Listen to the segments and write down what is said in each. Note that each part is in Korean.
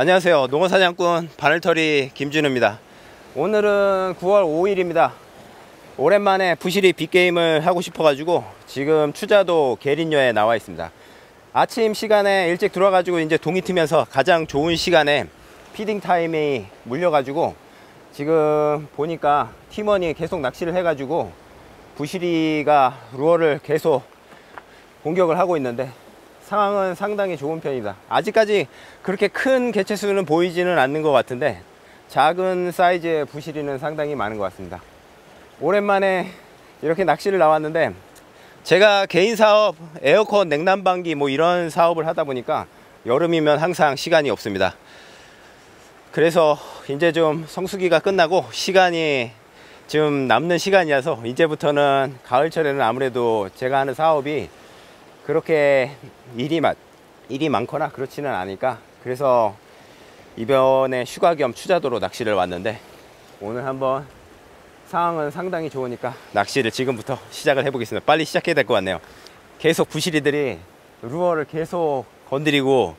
안녕하세요. 농어사장꾼 바늘털이 김준우입니다. 오늘은 9월 5일입니다. 오랜만에 부시리 빅게임을 하고 싶어가지고 지금 추자도 계린녀에 나와 있습니다. 아침 시간에 일찍 들어와가지고 이제 동이 트면서 가장 좋은 시간에 피딩 타임이 물려가지고 지금 보니까 팀원이 계속 낚시를 해가지고 부시리가 루어를 계속 공격을 하고 있는데 상황은 상당히 좋은 편이다. 아직까지 그렇게 큰 개체수는 보이지는 않는 것 같은데 작은 사이즈의 부시리는 상당히 많은 것 같습니다. 오랜만에 이렇게 낚시를 나왔는데 제가 개인 사업, 에어컨, 냉난방기 뭐 이런 사업을 하다 보니까 여름이면 항상 시간이 없습니다. 그래서 이제 좀 성수기가 끝나고 시간이 좀 남는 시간이라서 이제부터는 가을철에는 아무래도 제가 하는 사업이 그렇게 일이 많거나 그렇지는 않으니까 그래서 이번에 휴가 겸 추자도로 낚시를 왔는데 오늘 한번 상황은 상당히 좋으니까 낚시를 지금부터 시작을 해보겠습니다. 빨리 시작해야 될 것 같네요. 계속 부시리들이 루어를 계속 건드리고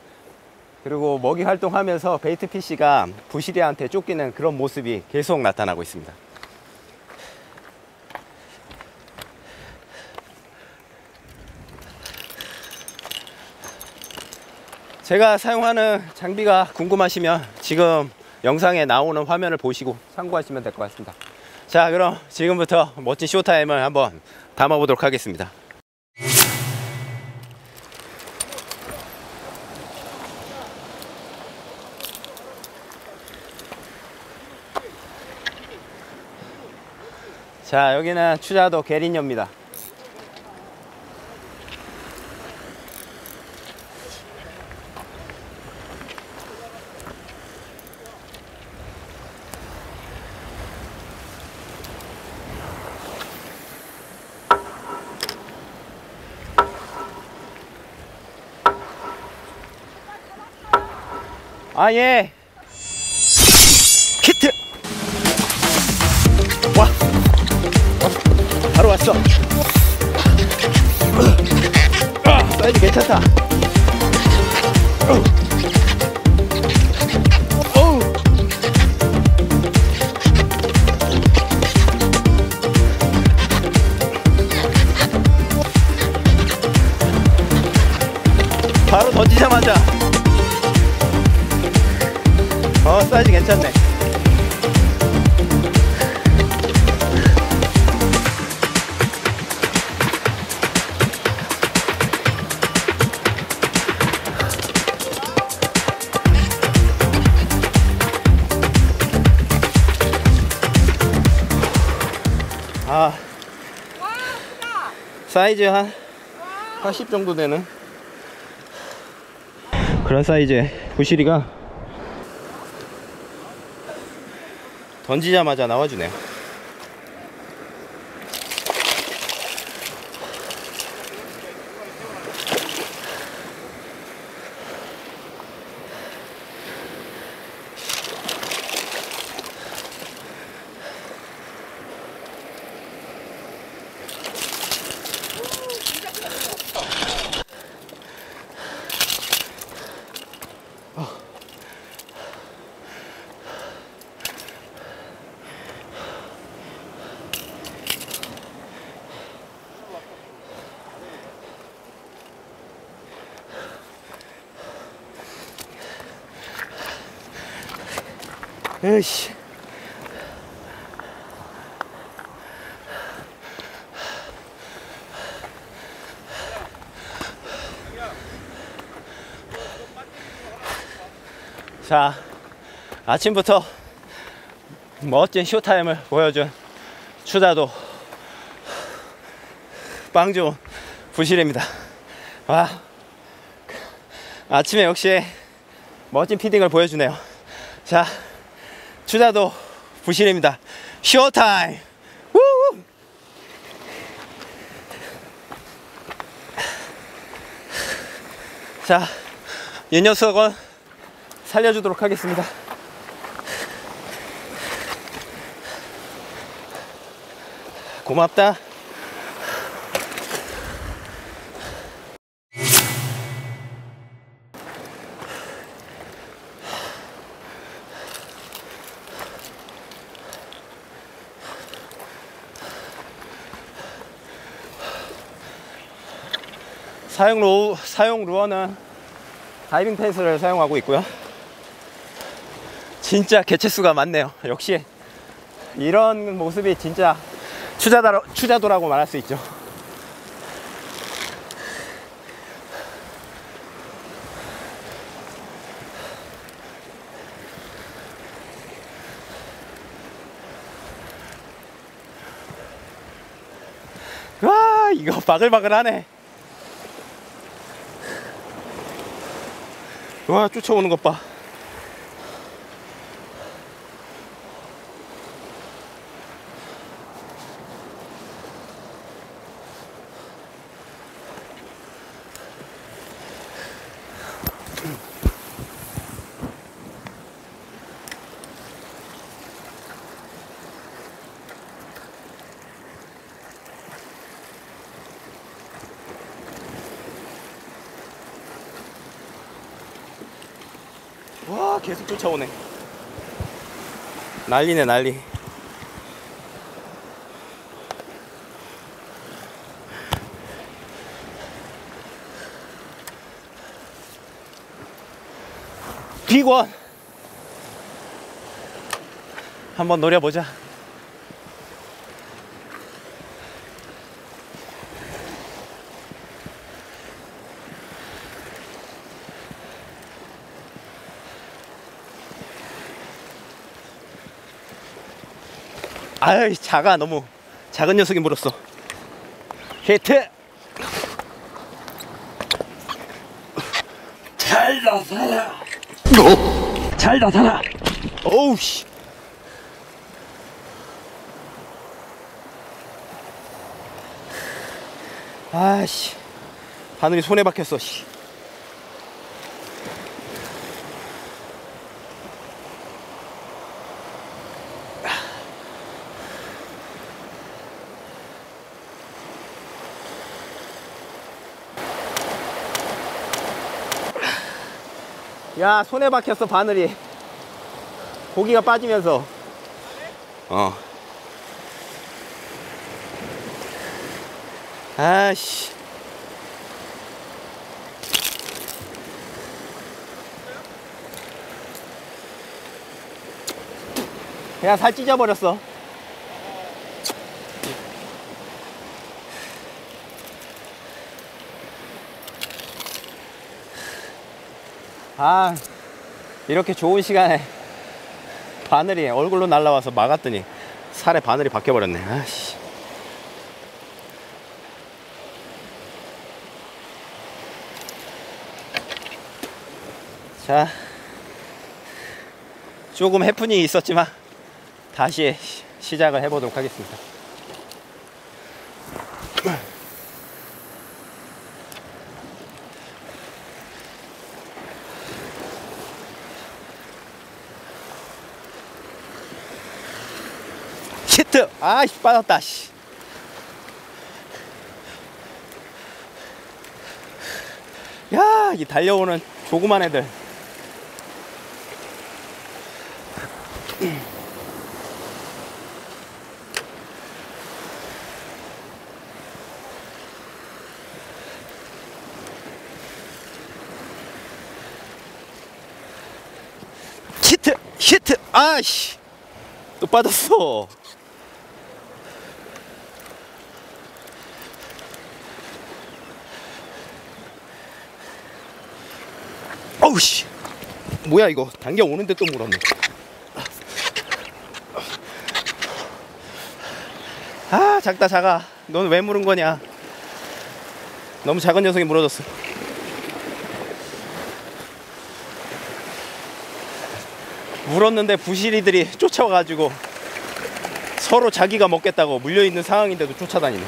그리고 먹이 활동하면서 베이트 피시가 부시리한테 쫓기는 그런 모습이 계속 나타나고 있습니다. 제가 사용하는 장비가 궁금하시면 지금 영상에 나오는 화면을 보시고 참고하시면 될 것 같습니다. 자, 그럼 지금부터 멋진 쇼타임을 한번 담아보도록 하겠습니다. 자, 여기는 추자도 계린녀입니다. 아, 예. 키트. 와. 바로 왔어. 아, 사이즈 괜찮다. 오. 바로 던지자마자. 사이즈 괜찮네. 아, 사이즈 한 80 정도 되는 그런 사이즈의 부시리가 던지자마자 나와주네요. 으이씨. 자, 아침부터 멋진 쇼타임을 보여준 추자도 빵 좋은 부시리입니다. 와, 아침에 역시 멋진 피딩을 보여주네요. 자, 추자도 부시리입니다. 쇼타임! 우우! 자, 이 녀석은 살려주도록 하겠습니다. 고맙다. 사용 루어는 다이빙 펜스를 사용하고 있고요. 진짜 개체수가 많네요. 역시 이런 모습이 진짜 추자도라고 말할 수 있죠. 와, 이거 바글바글하네. 와, 쫓아오는 것 봐. 와, 계속 쫓아오네. 난리네, 난리. 비권 한번 노려보자. 아유, 작아. 너무 작은 녀석이 물었어. 히트! 잘 나타나! 잘 나타나! 어우 씨! 아씨, 바늘이 손에 박혔어. 씨. 야, 손에 박혔어. 바늘이 고기가 빠지면서. 어. 아씨. 그냥 살 찢어버렸어. 아, 이렇게 좋은 시간에 바늘이 얼굴로 날라와서 막았더니 살에 바늘이 박혀버렸네. 아씨. 자, 조금 해프닝이 있었지만 다시 시작을 해보도록 하겠습니다. 히트! 아이씨, 빠졌다. 씨. 야, 이 달려오는 조그만 애들. 히트! 히트! 아이씨! 또 빠졌어. 어우씨. 뭐야 이거, 당겨오는데 또 물었네. 아 작다 작아. 넌 왜 물은 거냐. 너무 작은 녀석이 물어졌어. 물었는데 부시리들이 쫓아와가지고 서로 자기가 먹겠다고 물려있는 상황인데도 쫓아다니네.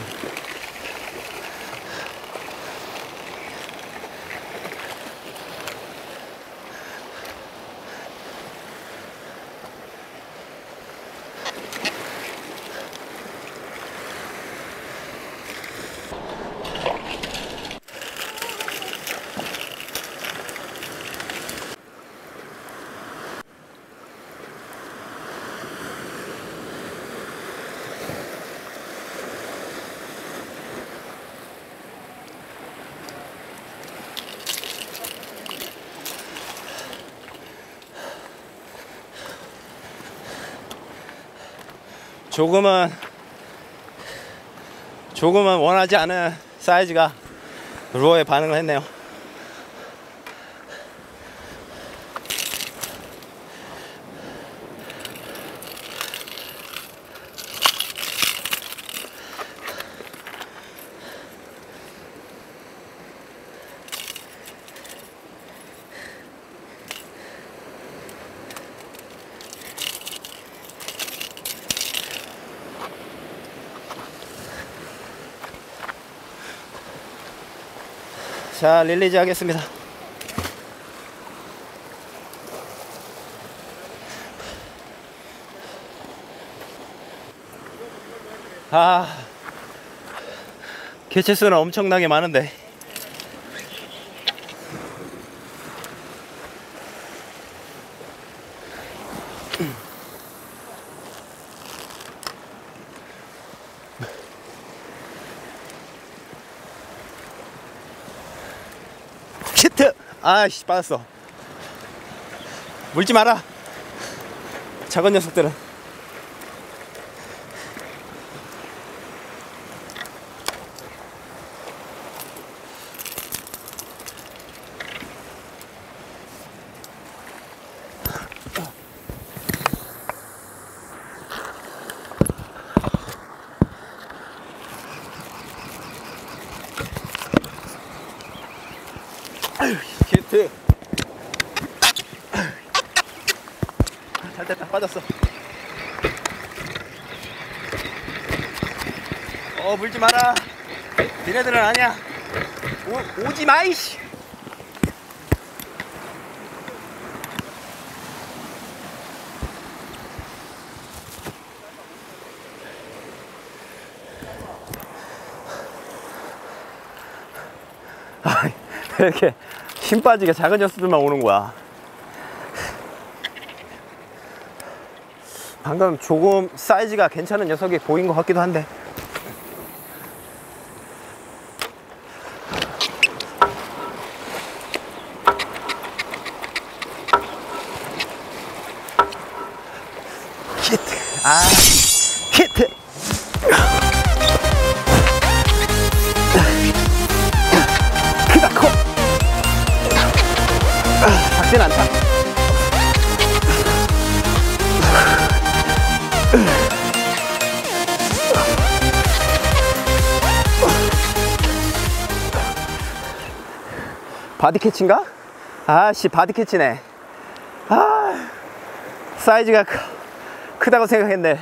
조금은 원하지 않은 사이즈가 루어에 반응을 했네요. 자, 릴리즈 하겠습니다. 아, 개체수는 엄청나게 많은데 히트! 아이씨 빠졌어. 물지 마라 작은 녀석들은. 히트. 잘 됐다, 빠졌어. 물지 마라. 니네들은 아니야. 오지 마, 이씨. 이렇게 힘 빠지게 작은 녀석들만 오는 거야. 방금 조금 사이즈가 괜찮은 녀석이 보인 것 같기도 한데. 히트! 아, 히트! 크다 커! 작진 않다. 바디캐치인가? 아씨 바디캐치네. 아 사이즈가 크다고 생각했네.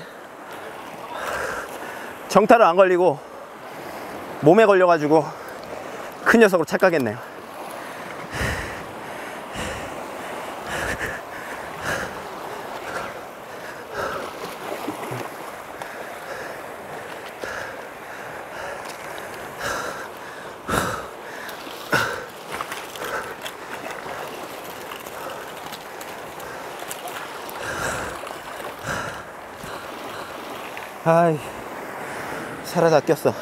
정타로 안 걸리고 몸에 걸려가지고 큰 녀석으로 착각했네요. 아이, 살아다 꼈어.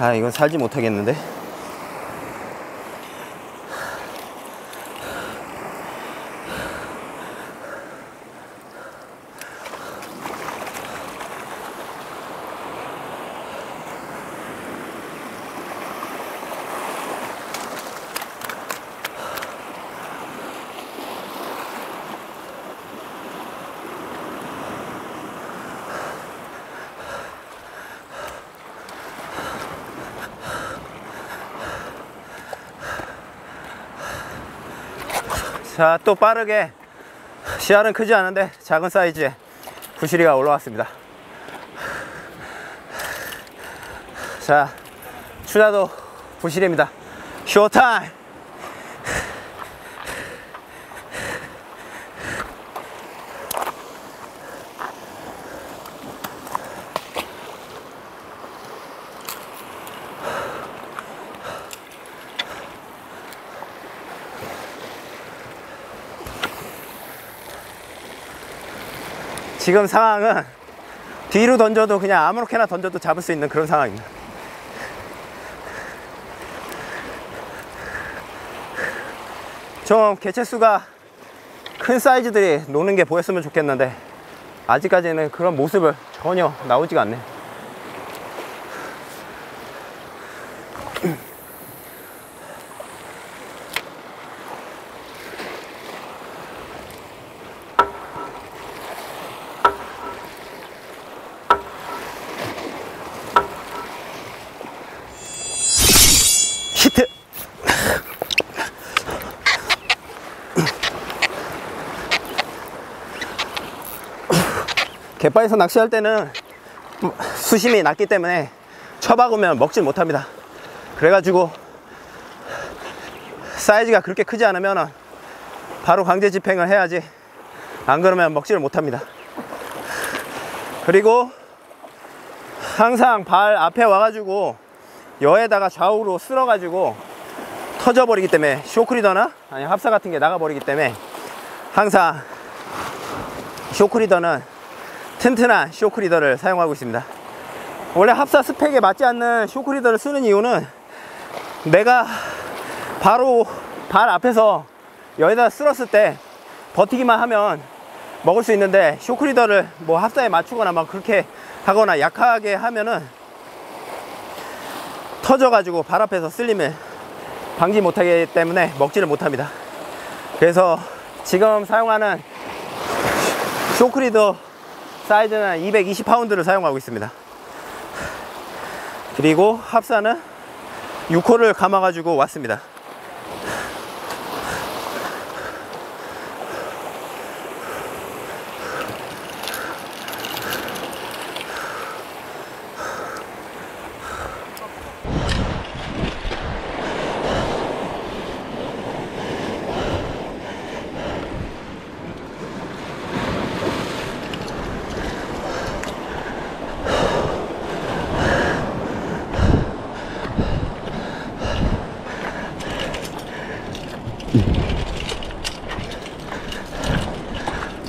아, 이건 살지 못하겠는데? 자, 또 빠르게, 씨알은 크지 않은데 작은 사이즈에 부시리가 올라왔습니다. 자, 추자도 부시리입니다. 쇼타임! 지금 상황은 뒤로 던져도 그냥 아무렇게나 던져도 잡을 수 있는 그런 상황입니다. 좀 개체수가 큰 사이즈들이 노는 게 보였으면 좋겠는데 아직까지는 그런 모습을 전혀 나오지가 않네. 갯바에서 낚시할 때는 수심이 낮기 때문에 쳐박으면 먹질 못합니다. 그래가지고 사이즈가 그렇게 크지 않으면 바로 강제 집행을 해야지 안 그러면 먹지를 못합니다. 그리고 항상 발 앞에 와가지고 여에다가 좌우로 쓸어가지고 터져버리기 때문에 쇼크리더나 아니면 합사 같은 게 나가버리기 때문에 항상 쇼크리더는 튼튼한 쇼크리더를 사용하고 있습니다. 원래 합사 스펙에 맞지 않는 쇼크리더를 쓰는 이유는 내가 바로 발 앞에서 여기다 쓸었을 때 버티기만 하면 먹을 수 있는데 쇼크리더를 뭐 합사에 맞추거나 막 그렇게 하거나 약하게 하면은 터져가지고 발 앞에서 쓸림을 방지 못하기 때문에 먹지를 못합니다. 그래서 지금 사용하는 쇼크리더 사이즈는 220파운드를 사용하고 있습니다. 그리고 합사는 6호를 감아가지고 왔습니다.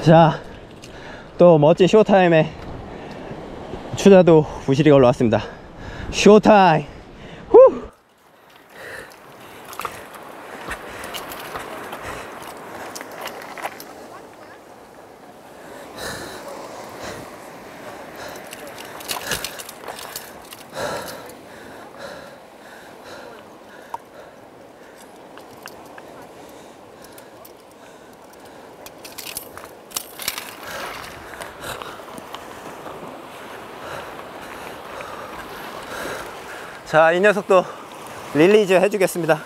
자, 또 멋진 쇼타임에 추자도 부시리가 올라왔습니다. 쇼타임! 후! 자, 이 녀석도 릴리즈 해주겠습니다.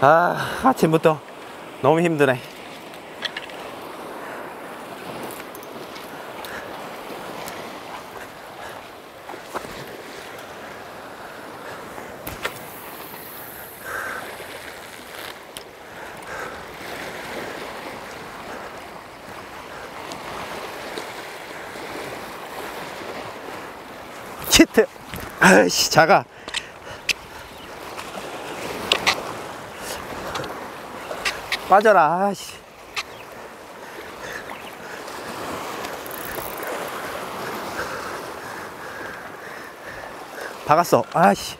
아, 아침부터 너무 힘드네. 히트! 아이씨, 작아. 빠져라. 아이씨. 박았어. 아이씨.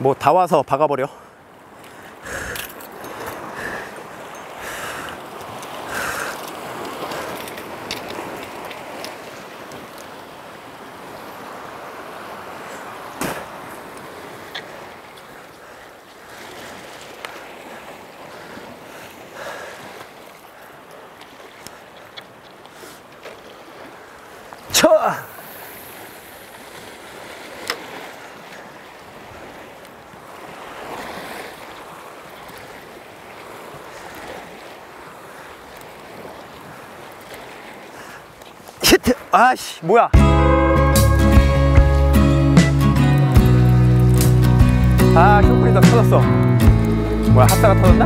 뭐 다 와서 박아버려. 히트! 아씨, 뭐야? 아, 쇼크리 다 터졌어. 뭐야, 핫사가 터졌나?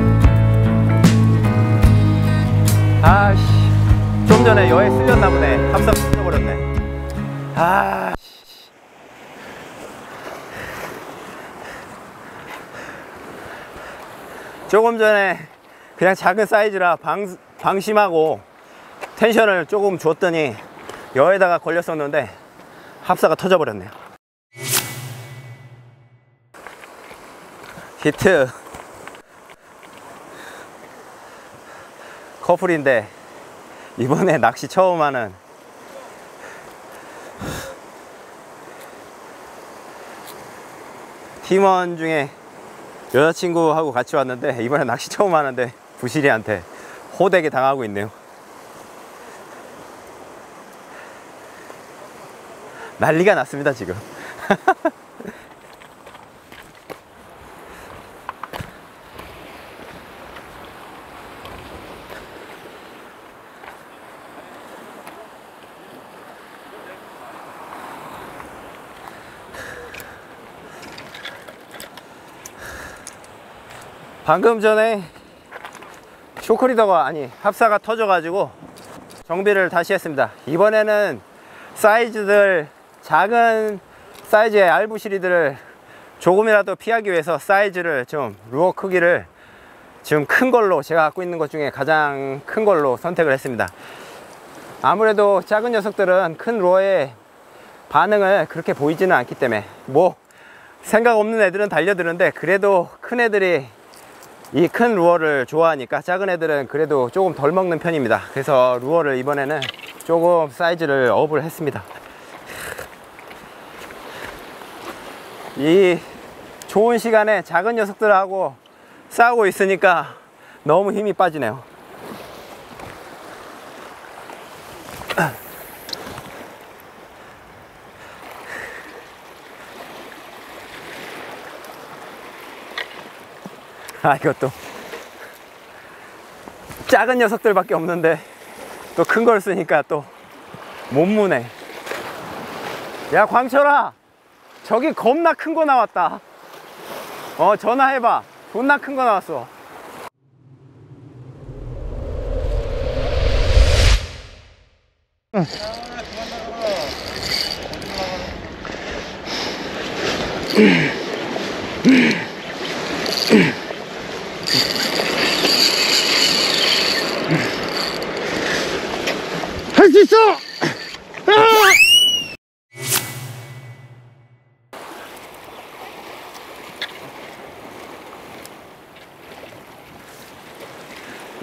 아씨, 좀 전에 여에 쓸렸나 보네. 핫사 터져버렸네. 아, 조금 전에 그냥 작은 사이즈라 방심하고 텐션을 조금 줬더니 여에다가 걸렸었는데 합사가 터져버렸네요. 히트. 커플인데 이번에 낚시 처음 하는 팀원 중에 여자친구하고 같이 왔는데 이번에 낚시 처음 하는데 부시리한테 호되게 당하고 있네요. 난리가 났습니다 지금. 방금 전에 쇼크리더가 아니 합사가 터져가지고 정비를 다시 했습니다. 이번에는 사이즈들, 작은 사이즈의 알부시리들을 조금이라도 피하기 위해서 사이즈를 좀, 루어 크기를 지금 큰 걸로, 제가 갖고 있는 것 중에 가장 큰 걸로 선택을 했습니다. 아무래도 작은 녀석들은 큰 루어의 반응을 그렇게 보이지는 않기 때문에, 뭐 생각 없는 애들은 달려드는데 그래도 큰 애들이 이 큰 루어를 좋아하니까 작은 애들은 그래도 조금 덜 먹는 편입니다. 그래서 루어를 이번에는 조금 사이즈를 업을 했습니다. 이 좋은 시간에 작은 녀석들하고 싸우고 있으니까 너무 힘이 빠지네요. 아, 이것도 작은 녀석들밖에 없는데 또 큰 걸 쓰니까 또 못 무네. 야, 광철아, 저기 겁나 큰 거 나왔다. 전화해봐. 존나 큰 거 나왔어. 응. 할 수 있어! 아!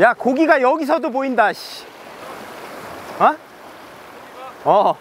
야, 고기가 여기서도 보인다, 씨. 어? 어.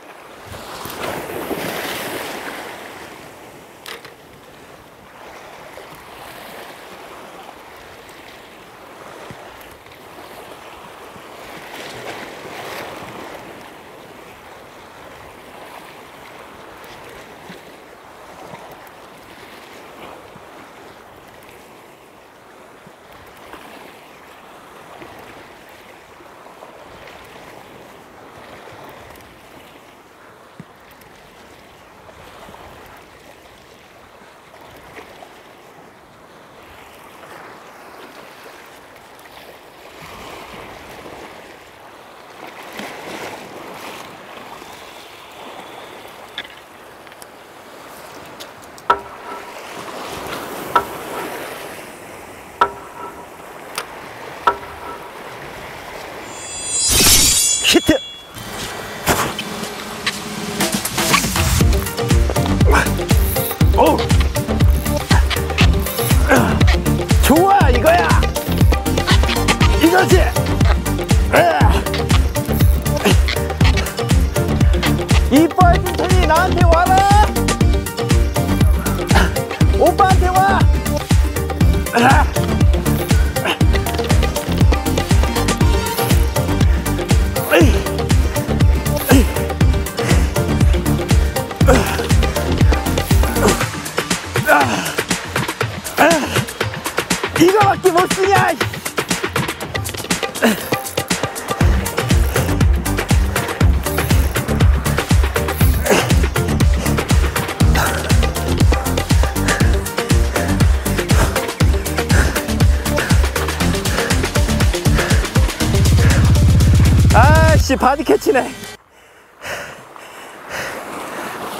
역시 바디 캐치네.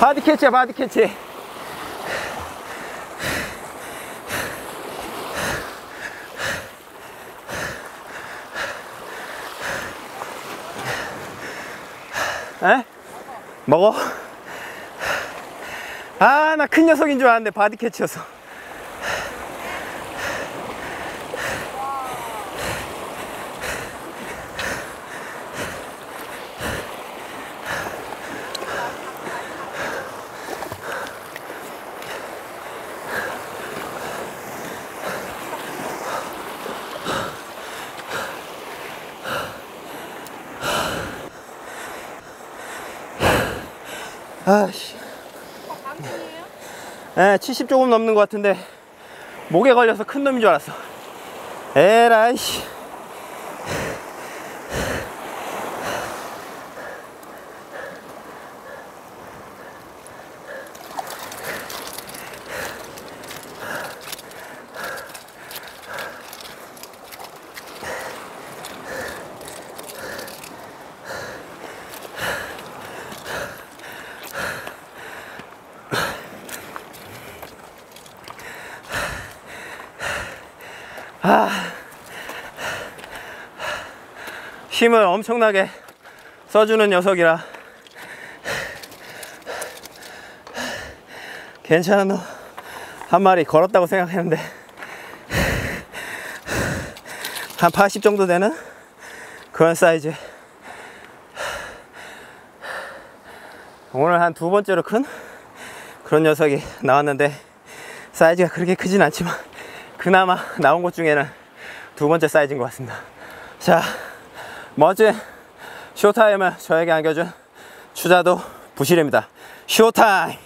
바디 캐치야, 바디 캐치. 에? 먹어? 아, 나 큰 녀석인 줄 알았는데 바디 캐치여서. 아씨. 예, 70 조금 넘는 것 같은데 목에 걸려서 큰 놈인 줄 알았어. 에라이씨. 힘을 엄청나게 써주는 녀석이라 괜찮은 놈 한 마리 걸었다고 생각했는데 한 80 정도 되는 그런 사이즈. 오늘 한 두 번째로 큰 그런 녀석이 나왔는데 사이즈가 그렇게 크진 않지만 그나마 나온 것 중에는 두 번째 사이즈인 것 같습니다. 자, 멋진 쇼타임을 저에게 안겨준 추자도 부시리입니다. 쇼타임!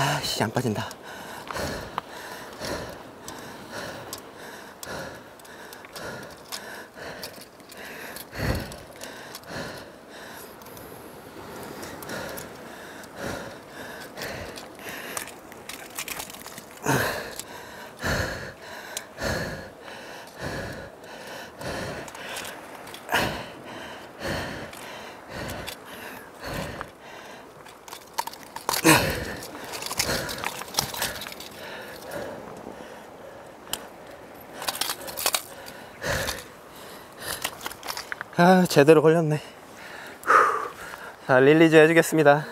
아씨, 안 빠진다. 아, 제대로 걸렸네. 자, 릴리즈 해주겠습니다.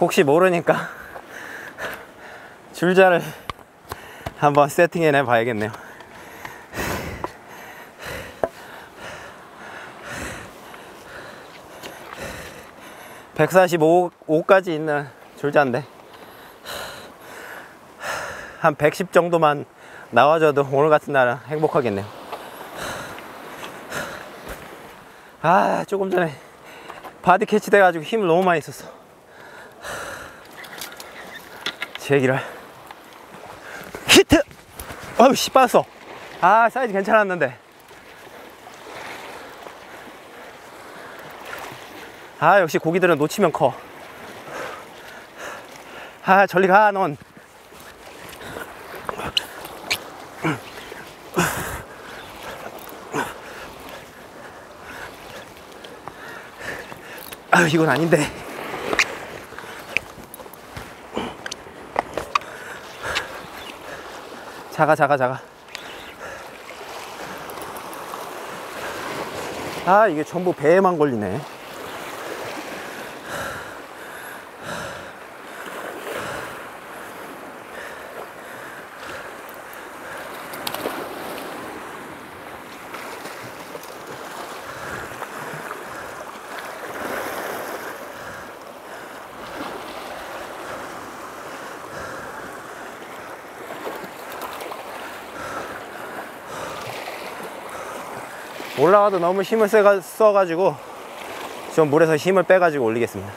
혹시 모르니까 줄자를 한번 세팅해내 봐야겠네요. 145까지 있는 줄자인데 한 110 정도만 나와줘도 오늘 같은 날은 행복하겠네요. 아, 조금 전에 바디 캐치 돼가지고 힘을 너무 많이 썼어. 제기랄. 히트! 어우, 씨, 빠졌어. 아, 사이즈 괜찮았는데. 아, 역시 고기들은 놓치면 커. 아, 저리 가, 넌. 아, 이건 아닌데. 작아, 작아, 작아. 아, 이게 전부 배에만 걸리네. 올라가도 너무 힘을 써가지고 좀 물에서 힘을 빼가지고 올리겠습니다.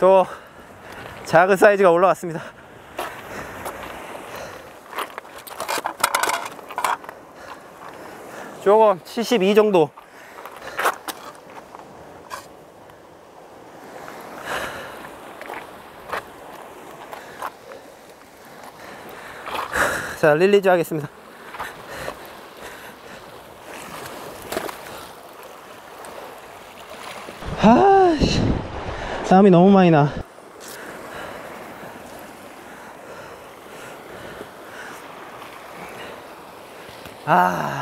또 작은 사이즈가 올라왔습니다. 조금 72 정도. 자, 릴리즈 하겠습니다. 땀이 너무 많이 나. 아.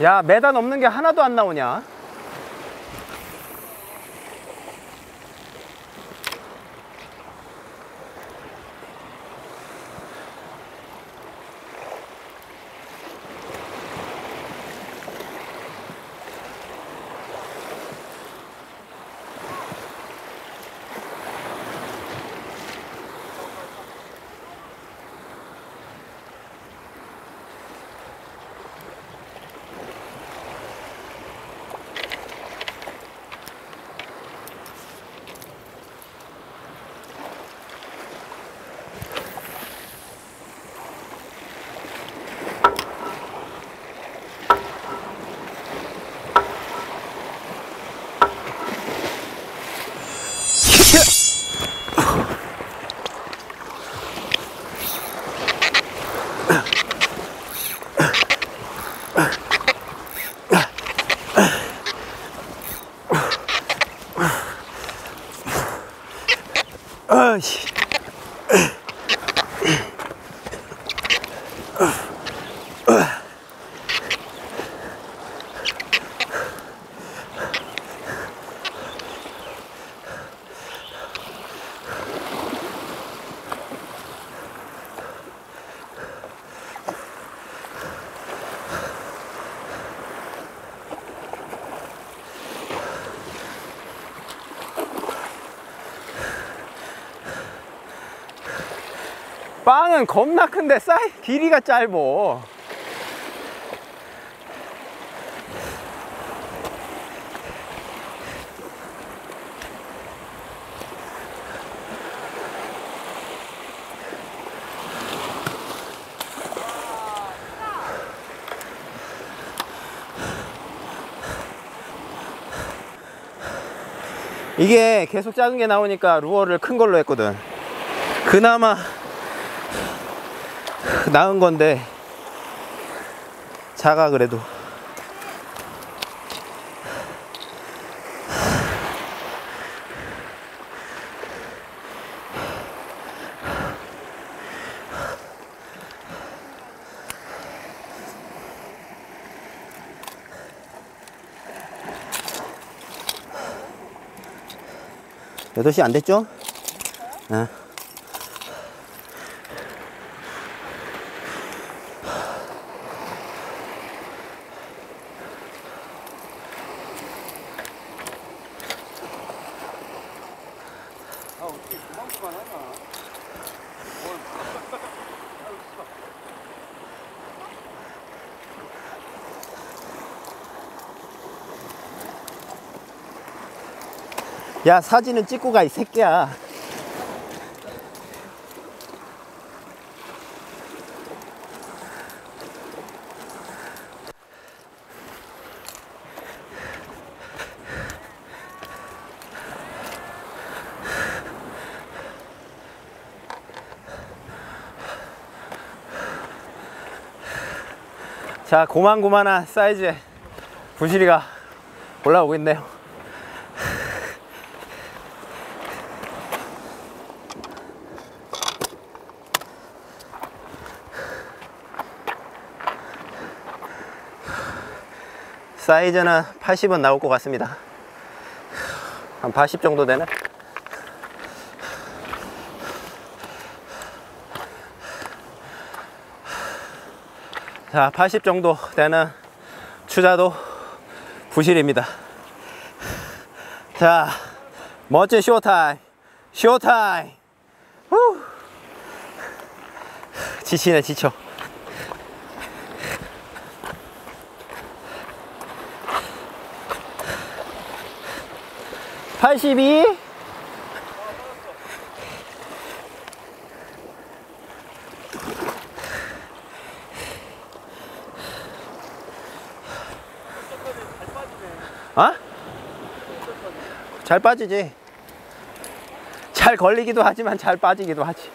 야, 매단 없는 게 하나도 안 나오냐? 빵은 겁나 큰데 길이가 짧어. 이게 계속 작은 게 나오니까 루어를 큰 걸로 했거든. 그나마 나은 건데 작아. 그래도 8시 안 됐죠? 네. 야, 사진은 찍고 가, 이 새끼야. 자, 고만고만한 사이즈의 부시리가 올라오고 있네요. 사이즈는 80은 나올 것 같습니다. 한 80 정도 되네. 자, 80 정도 되는 추자도 부시리입니다. 자, 멋진 쇼타임, 쇼타임. 후. 지치네, 지쳐. 아, 82. 어? 잘 빠지지. 잘 걸리기도 하지만 잘 빠지기도 하지.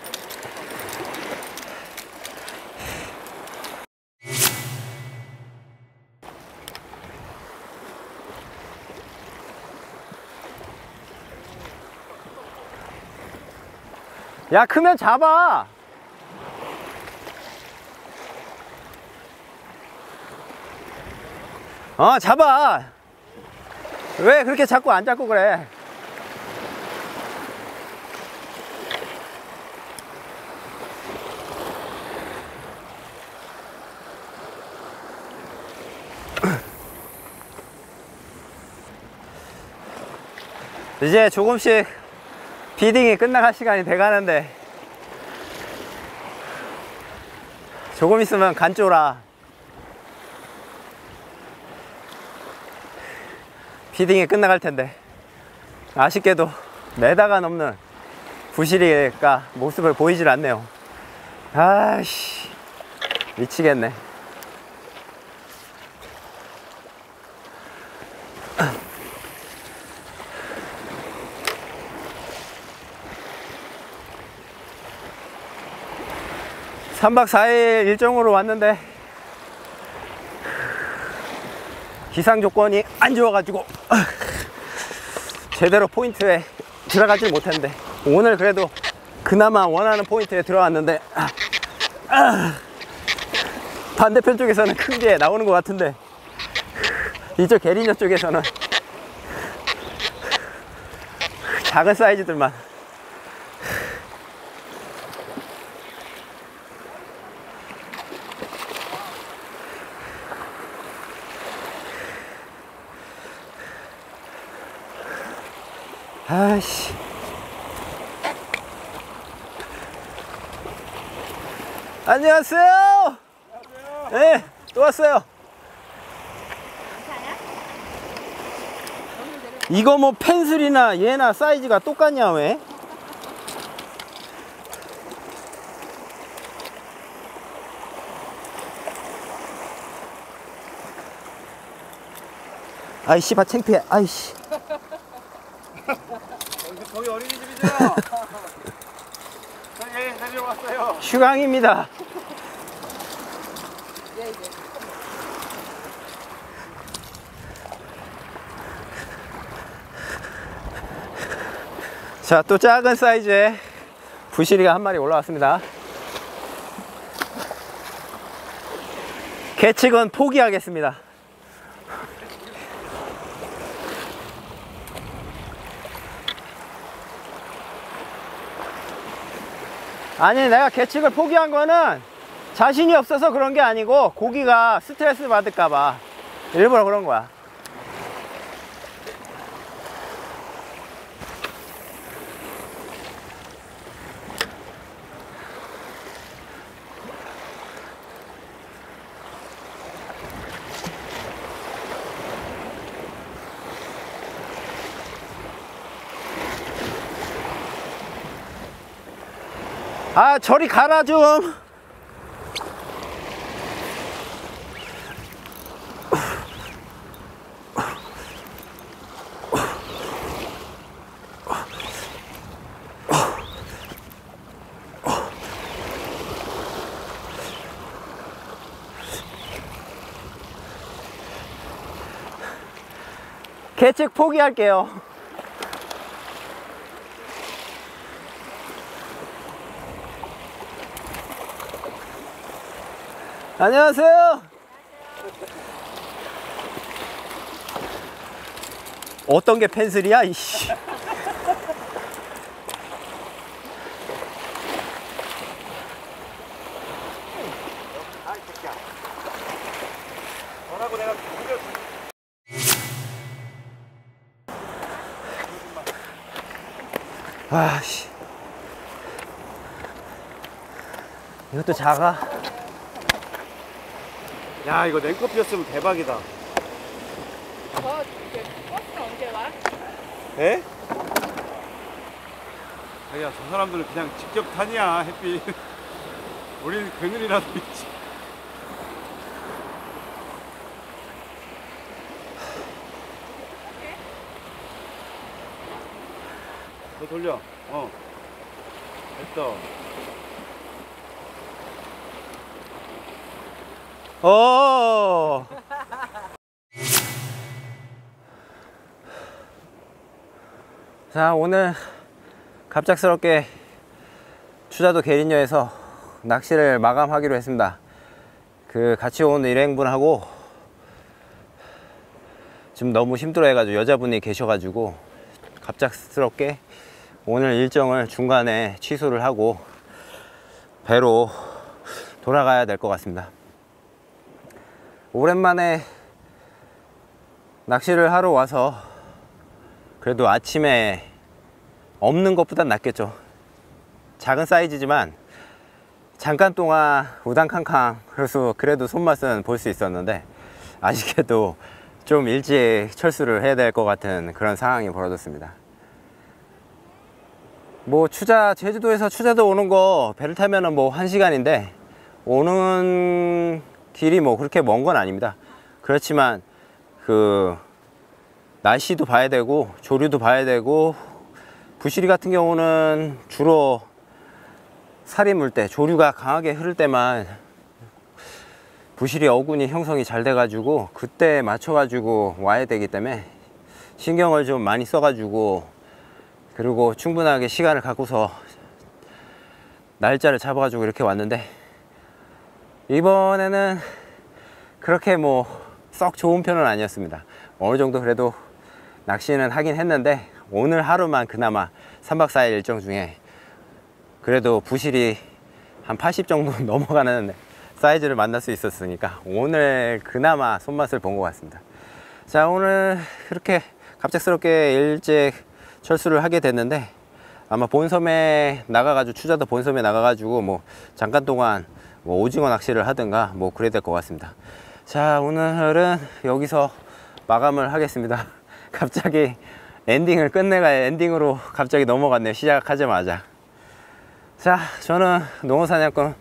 야, 크면 잡아. 어, 잡아. 왜 그렇게 자꾸 안 잡고 그래? 이제 조금씩 비딩이 끝나갈 시간이 돼가는데, 조금 있으면 간조라. 비딩이 끝나갈 텐데 아쉽게도 메다가 넘는 부시리가 모습을 보이질 않네요. 아씨, 미치겠네. (3박 4일) 일정으로 왔는데 기상 조건이 안 좋아가지고 제대로 포인트에 들어가질 못했는데, 오늘 그래도 그나마 원하는 포인트에 들어왔는데, 반대편 쪽에서는 큰 게 나오는 것 같은데 이쪽 게리녀 쪽에서는 작은 사이즈들만. 아이씨. 안녕하세요. 예, 네, 또 왔어요. 이거 뭐 펜슬이나 얘나 사이즈가 똑같냐, 왜? 아이씨, 봐, 창피해. 아이씨. 거기 어린이집이세요? 예, 데리러 왔어요. 휴강입니다. 예. 자, 또 작은 사이즈의 부시리가 한 마리 올라왔습니다. 계측은 포기하겠습니다. 아니, 내가 계측을 포기한 거는 자신이 없어서 그런 게 아니고 고기가 스트레스 받을까 봐 일부러 그런 거야. 아, 저리 가라 좀. 계측 포기할게요. 안녕하세요. 어떤 게 펜슬이야, 이씨. 아, 씨. 이것도 작아. 야, 이거 냉커피였으면 대박이다. 저 버스 언제 와? 에? 자기야, 저 사람들은 그냥 직접 타냐, 햇빛. 우린 그늘이라도 있지. 더 돌려. 어. 됐어. 오. 자, 오늘 갑작스럽게 추자도 계린녀에서 낚시를 마감하기로 했습니다. 그 같이 온 일행분하고 지금 너무 힘들어 해가지고 여자분이 계셔가지고 갑작스럽게 오늘 일정을 중간에 취소를 하고 배로 돌아가야 될 것 같습니다. 오랜만에 낚시를 하러 와서 그래도 아침에 없는 것보단 낫겠죠. 작은 사이즈지만 잠깐 동안 우당캉캉 그래도 손맛은 볼 수 있었는데 아쉽게도 좀 일찍 철수를 해야 될 것 같은 그런 상황이 벌어졌습니다. 뭐 제주도에서 추자도 오는 거 배를 타면은 뭐 1시간인데 오는 길이 뭐 그렇게 먼 건 아닙니다. 그렇지만 그 날씨도 봐야 되고 조류도 봐야 되고 부시리 같은 경우는 주로 살이 물 때, 조류가 강하게 흐를 때만 부시리 어군이 형성이 잘 돼 가지고 그때 맞춰 가지고 와야 되기 때문에 신경을 좀 많이 써 가지고, 그리고 충분하게 시간을 갖고서 날짜를 잡아 가지고 이렇게 왔는데, 이번에는 그렇게 뭐 썩 좋은 편은 아니었습니다. 어느 정도 그래도 낚시는 하긴 했는데 오늘 하루만 그나마 3박 4일 일정 중에 그래도 부실이 한 80 정도 넘어가는 사이즈를 만날 수 있었으니까 오늘 그나마 손맛을 본 것 같습니다. 자, 오늘 그렇게 갑작스럽게 일찍 철수를 하게 됐는데 아마 본섬에 나가가지고 추자도 본섬에 나가가지고 뭐 잠깐 동안 뭐 오징어 낚시를 하든가 뭐 그래야 될 것 같습니다. 자, 오늘은 여기서 마감을 하겠습니다. 갑자기 엔딩을 엔딩으로 갑자기 넘어갔네요, 시작하자마자. 자, 저는 농어사냥꾼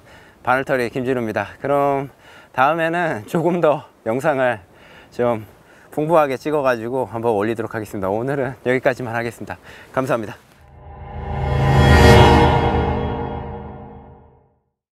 바늘털이 김진우입니다. 그럼 다음에는 조금 더 영상을 좀 풍부하게 찍어가지고 한번 올리도록 하겠습니다. 오늘은 여기까지만 하겠습니다. 감사합니다.